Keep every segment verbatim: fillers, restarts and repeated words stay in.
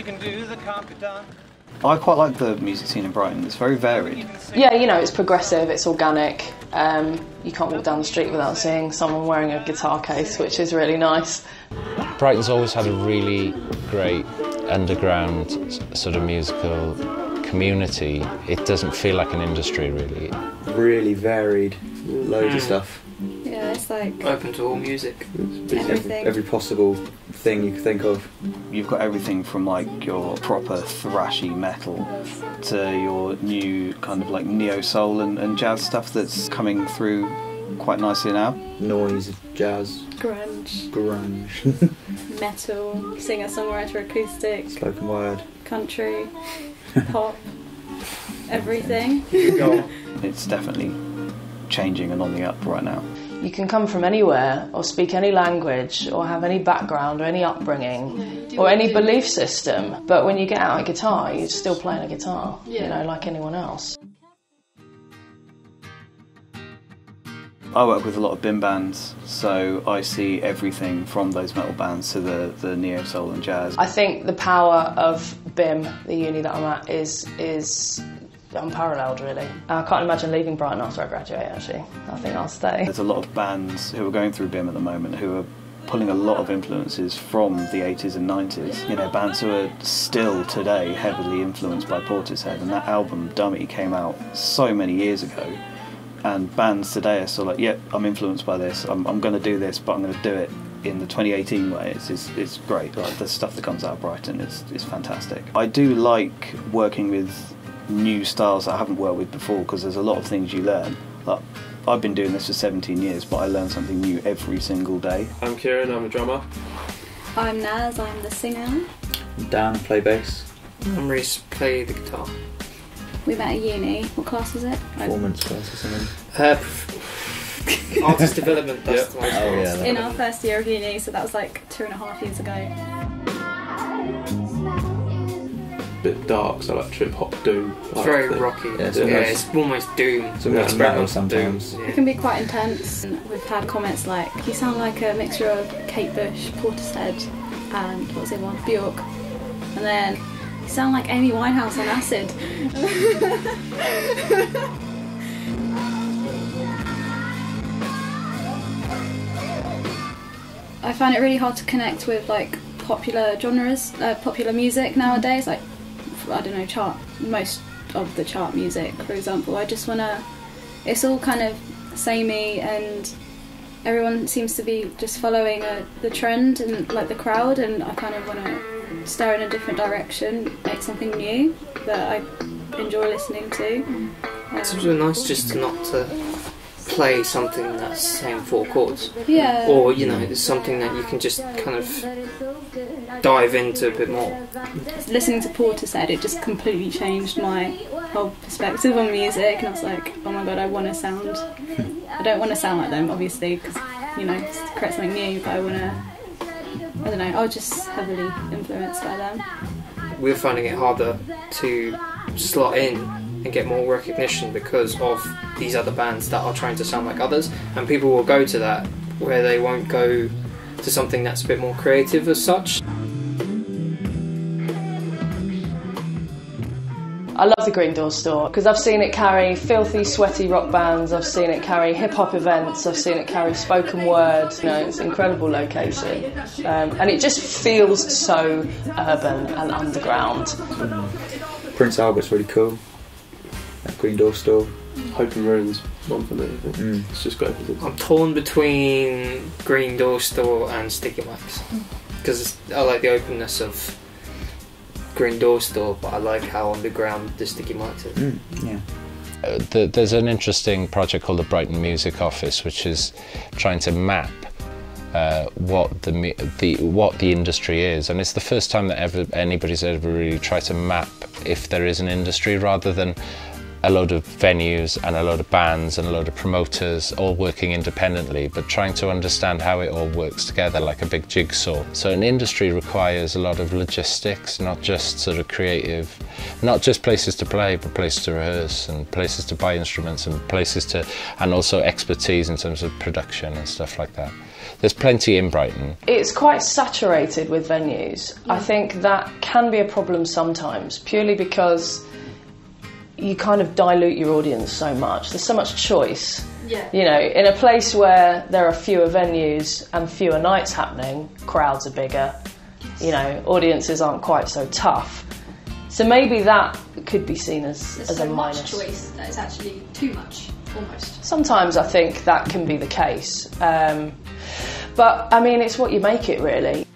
you can do that can't be done. I quite like the music scene in Brighton. It's very varied. Yeah, you know, it's progressive, it's organic. Um, you can't walk down the street without seeing someone wearing a guitar case, which is really nice. Brighton's always had a really great underground sort of musical community. It doesn't feel like an industry, really. Really varied, loads of stuff. Yeah, it's like... open to all music. It's everything. Every, every possible thing you can think of. You've got everything from like your proper thrashy metal to your new kind of like neo-soul and, and jazz stuff that's coming through quite nicely now. Noise, jazz. Grunge. Grunge. Metal, singer-songwriter, acoustic. Spoken word. Country. Pop. Everything. It's definitely changing and on the up right now. You can come from anywhere or speak any language or have any background or any upbringing or any belief system, but when you get out a guitar, you're still playing a guitar, yeah. You know, like anyone else. I work with a lot of BIMM bands, so I see everything from those metal bands to the, the neo-soul and jazz. I think the power of BIMM, the uni that I'm at, is is... unparalleled, really. I can't imagine leaving Brighton after I graduate, actually. I think I'll stay. There's a lot of bands who are going through BIMM at the moment who are pulling a lot of influences from the eighties and nineties. You know, bands who are still today heavily influenced by Portishead, and that album, Dummy, came out so many years ago, and bands today are still like, yep, I'm influenced by this, I'm, I'm going to do this, but I'm going to do it in the twenty eighteen way. It's, it's, it's great. Like, the stuff that comes out of Brighton is, is fantastic. I do like working with new styles that I haven't worked with before, because there's a lot of things you learn. Like, I've been doing this for seventeen years, but I learn something new every single day. I'm Kieran, I'm a drummer. I'm Naz, I'm the singer. Dan, play bass. I'm Reese, play the guitar. We met at uni. What class is it? Performance class or something. Uh, artist development, that's yep. oh, yeah, that In our first year of uni, so that was like two and a half years ago. Bit dark, so like trip hop doom. It's like very thing. rocky. Yeah, it's, yeah, almost, it's almost doom. It's almost metal sometimes. Yeah. It can be quite intense. We've had comments like, "You sound like a mixture of Kate Bush, Portishead, and what was the one, Bjork," and then "You sound like Amy Winehouse on acid." I find it really hard to connect with like popular genres, uh, popular music nowadays, like. I don't know, chart, most of the chart music, for example. I just want to, it's all kind of samey and everyone seems to be just following a, the trend and like the crowd, and I kind of want to stare in a different direction, make something new that I enjoy listening to. Um, it's really nice just not to play something that's same four chords. Yeah. Or, you know, it's something that you can just kind of dive into a bit more. Listening to Portishead, it just completely changed my whole perspective on music, and I was like, oh my god, I want to sound... I don't want to sound like them, obviously, because, you know, it's create something new, but I want to... I don't know, I was just heavily influenced by them. We're finding it harder to slot in and get more recognition because of these other bands that are trying to sound like others, and people will go to that where they won't go to something that's a bit more creative as such. I love the Green Door Store because I've seen it carry filthy, sweaty rock bands, I've seen it carry hip-hop events, I've seen it carry spoken word. You know, it's an incredible location, um, and it just feels so urban and underground. Prince Albert's really cool. At Green Door Store. Hope and Ruin's one for me. Mm. It's just great. I'm torn between Green Door Store and Sticky Mics, because I like the openness of Green Door Store, but I like how underground the Sticky Mics is. Mm. Yeah. Uh, the, there's an interesting project called the Brighton Music Office, which is trying to map uh, what the, the what the industry is, and it's the first time that ever anybody's ever really tried to map if there is an industry, rather than a load of venues and a load of bands and a load of promoters all working independently, but trying to understand how it all works together like a big jigsaw. So an industry requires a lot of logistics, not just sort of creative, not just places to play, but places to rehearse and places to buy instruments and places to, and also expertise in terms of production and stuff like that. There's plenty in Brighton. It's quite saturated with venues. Yeah. I think that can be a problem sometimes, purely because you kind of dilute your audience so much. There's so much choice. Yeah. You know, in a place where there are fewer venues and fewer nights happening, crowds are bigger. Yes. You know, audiences aren't quite so tough. So maybe that could be seen as, as so a minus. There's so much choice that it's actually too much, almost. Sometimes I think that can be the case. Um, but, I mean, it's what you make it, really.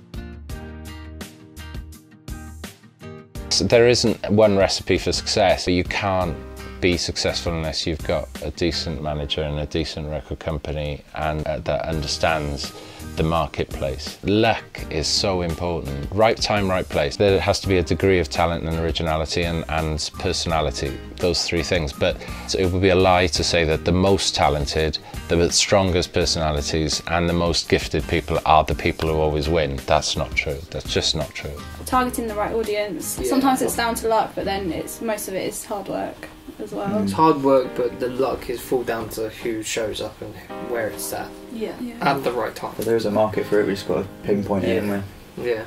So there isn't one recipe for success. You can't be successful unless you've got a decent manager and a decent record company and uh, that understands the marketplace. Luck is so important. Right time, right place. There has to be a degree of talent and originality and, and personality, those three things. But it would be a lie to say that the most talented, the strongest personalities and the most gifted people are the people who always win. That's not true. That's just not true. Targeting the right audience. Yeah. Sometimes it's down to luck, but then it's most of it is hard work as well. It's hard work, but the luck is full down to who shows up and where it's at. Yeah. Yeah. At the right time. But there's a market for it, we just got to pinpoint yeah. it, haven't we? Yeah.